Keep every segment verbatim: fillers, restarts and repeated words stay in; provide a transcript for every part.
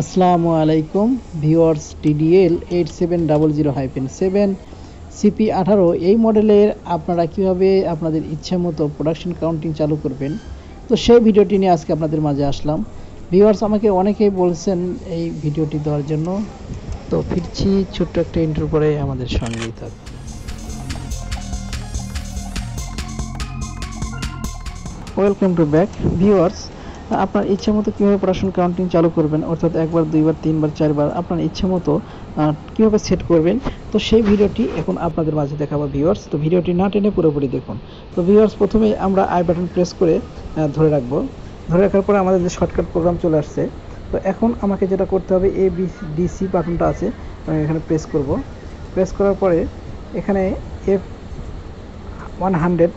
আসসালামু আলাইকুম viewers, DDL eight seven zero zero seven CP আঠারো এই মডেলের আপনারা কিভাবে আপনাদের ইচ্ছা মতো প্রোডাকশন কাউন্টিং চালু করবেন, তো সেই ভিডিওটি নিয়ে আজকে আপনাদের মাঝে আসলাম। ভিউয়ার্স, আমাকে অনেকেই বলছেন এই ভিডিওটি দেওয়ার জন্য, তো ফিরছি ছোট্ট একটা ইন্টারভিউ পরে, আমাদের সঙ্গেই থাকুন। ওয়েলকাম টু ব্যাক ভিউয়ার্স, আপনার ইচ্ছা মতো কীভাবে প্রোডাকশন কাউন্টিং চালু করবেন, অর্থাৎ একবার দুইবার তিনবার চারবার আপনার ইচ্ছা মতো কীভাবে সেট করবেন, তো সেই ভিডিওটি এখন আপনাদের মাঝে দেখাবো ভিউয়ার্স। তো ভিডিওটি না টেনে পুরোপুরি দেখুন। তো ভিউয়ার্স, প্রথমে আমরা আই বাটন প্রেস করে ধরে রাখবো, ধরে রাখার পরে আমাদের যে শর্টকাট প্রোগ্রাম চলে আসছে, তো এখন আমাকে যেটা করতে হবে, এ বি ডি সি বাটনটা আছে, আমি এখানে প্রেস করব। প্রেস করার পরে এখানে এফ ওয়ান হান্ড্রেড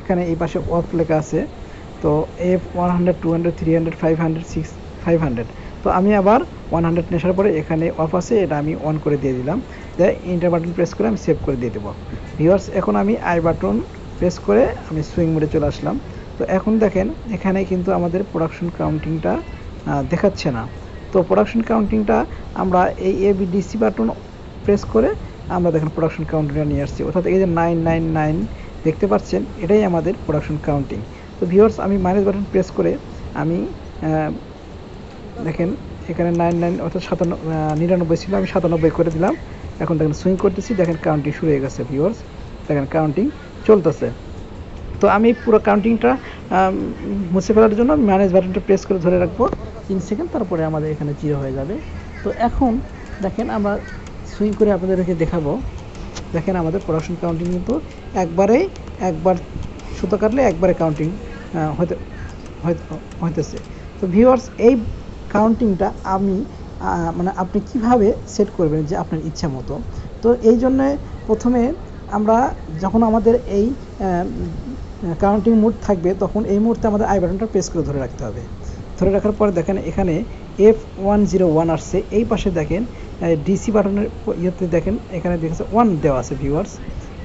এখানে এই পাশে অফ লেখা আছে, তো F one hundred two hundred three hundred five hundred six five hundred তো আমি আবার ওয়ান হান্ড্রেড নেশার পরে এখানে অফ আছে, এটা আমি অন করে দিয়ে দিলাম, দেয় ইন্টার বাটন প্রেস করে আমি সেভ করে দিয়ে দেবো। ভিউয়ার্স, এখন আমি আই বাটন প্রেস করে আমি সুইং মোডে চলে আসলাম। তো এখন দেখেন এখানে কিন্তু আমাদের প্রোডাকশন কাউন্টিংটা দেখাচ্ছে না। তো প্রোডাকশন কাউন্টিংটা আমরা এই A B D C button press করে আমরা দেখেন প্রোডাকশন কাউন্টিংটা নিয়ে আসছি, অর্থাৎ এই যে নাইন নাইন নাইন দেখতে পাচ্ছেন, এটাই আমাদের প্রোডাকশন কাউন্টিং। তো ভিউয়ার্স, আমি মাইনাস বাটন প্রেস করে আমি দেখেন এখানে নাইন নাইন অর্থাৎ সাতান্ন নিরানব্বই ছিল, আমি সাতানব্বই করে দিলাম। এখন দেখেন সুইং করতেছি, দেখেন কাউন্টিং শুরু হয়ে গেছে। ভিউয়ার্স, দেখেন কাউন্টিং চলতেছে। তো আমি পুরো কাউন্টিংটা মুছে ফেলার জন্য মাইনাস বাটনটা প্রেস করে ধরে রাখবো তিন সেকেন্ড, তারপরে আমাদের এখানে জিরো হয়ে যাবে। তো এখন দেখেন আমরা সুইং করে আপনাদেরকে দেখাবো, দেখেন আমাদের প্রোডাকশন কাউন্টিং কিন্তু একবারে একবার সুতো কাটলে একবারে কাউন্টিং হতে হইতেছে। তো ভিউয়ার্স, এই কাউন্টিংটা আমি মানে আপনি কিভাবে সেট করবেন যে আপনার ইচ্ছা মতো, তো এই জন্যে প্রথমে আমরা যখন আমাদের এই কাউন্টিং মোড থাকবে, তখন এই মুহূর্তে আমাদের আই বাটনটা প্রেস করে ধরে রাখতে হবে। ধরে রাখার পরে দেখেন এখানে এফ ওয়ান জিরো ওয়ান আসছে, এই পাশে দেখেন ডিসি বাটনের ইয়েতে দেখেন এখানে দেখেছে ওয়ান দেওয়া আছে। ভিউয়ার্স,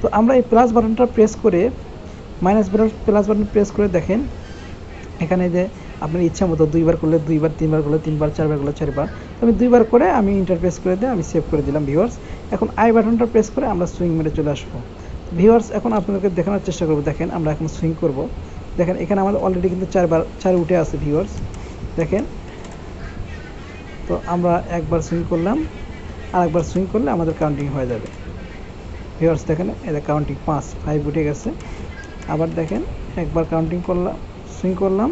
তো আমরা এই প্লাস বাটনটা প্রেস করে minus button plus button press করে দেখেন এখানে যে আপনার ইচ্ছা মতো দুইবার করলে দুইবার, তিনবার করলে তিনবার, চারবার করলে চারবার, তো আমি দুইবার করে আমি ইন্টার প্রেস করে দিয়ে আমি সেভ করে দিলাম। ভিউয়ার্স, এখন আই বাটনটা প্রেস করে আমরা সুইং মেরে চলে আসবো। ভিউয়ার্স, এখন আপনাদেরকে দেখানোর চেষ্টা করবো, দেখেন আমরা এখন সুইং করব। দেখেন এখানে আমাদের অলরেডি কিন্তু চারবার চার উঠে আছে। ভিউয়ার্স, দেখেন তো আমরা একবার সুইং করলাম, আর একবার সুইং করলে আমাদের কাউন্টিং হয়ে যাবে। ভিউয়ার্স, দেখেন এটা কাউন্টিং পাঁচ ফাইভ উঠে গেছে। আবার দেখেন একবার কাউন্টিং করলাম, সুইং করলাম,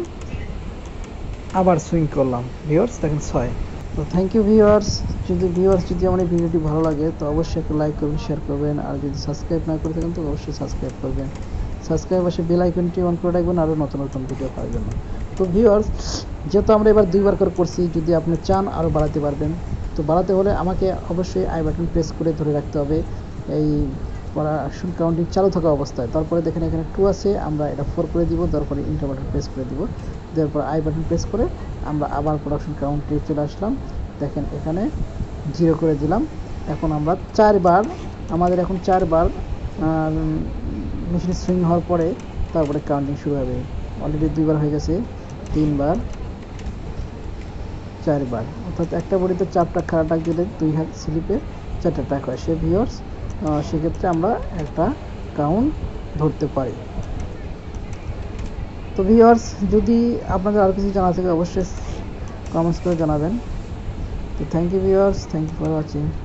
আবার সুইং করলাম। ভিউয়ার্স, দেখেন ছয়। তো থ্যাংক ইউ ভিউয়ার্স। যদি ভিউয়ার্স যদি আমার এই ভিডিওটি ভালো লাগে তো অবশ্যই একটা লাইক করবেন, শেয়ার করবেন, আর যদি সাবস্ক্রাইব না করে থাকেন তো অবশ্যই সাবস্ক্রাইব করবেন। সাবস্ক্রাইব আসে বেল আইকনটি অন করে রাখবেন আরও নতুন নতুন ভিডিও পাওয়ার জন্য। তো ভিউয়ার্স, যেহেতু আমরা এবার দুইবার করে করছি, যদি আপনি চান আরও বাড়াতে পারবেন, তো বাড়াতে হলে আমাকে অবশ্যই আই বাটন প্রেস করে ধরে রাখতে হবে এই প্রোডাকশন কাউন্টিং চালু থাকা অবস্থায়। তারপরে দেখেন এখানে টু আছে, আমরা এটা ফোর করে দিব, তারপরে ইন্টার বাটন প্রেস করে দিব, দেওয়ার পর আই বাটন প্রেস করে আমরা আবার প্রোডাকশন কাউন্টে চলে আসলাম। দেখেন এখানে জিরো করে দিলাম। এখন আমরা চারবার, আমাদের এখন চারবার মেশিন সুইং হওয়ার পরে তারপরে কাউন্টিং শুরু হবে। অলরেডি দুইবার হয়ে গেছে, তিনবার, চারবার, অর্থাৎ একটা বড়িতে চারটা খাড়া টাক দিলে দুই হাত স্লিপে চারটা টাক হয় সে। ভিউয়ার্স, সেক্ষেত্রে আমরা একটা কাউন্ট ধরতে পারি। তো ভিউয়ার্স, যদি আপনাদের আর কিছু জানা থাকে অবশ্যই কমেন্টস করে জানাবেন। তো thank you viewers, thank you for watching.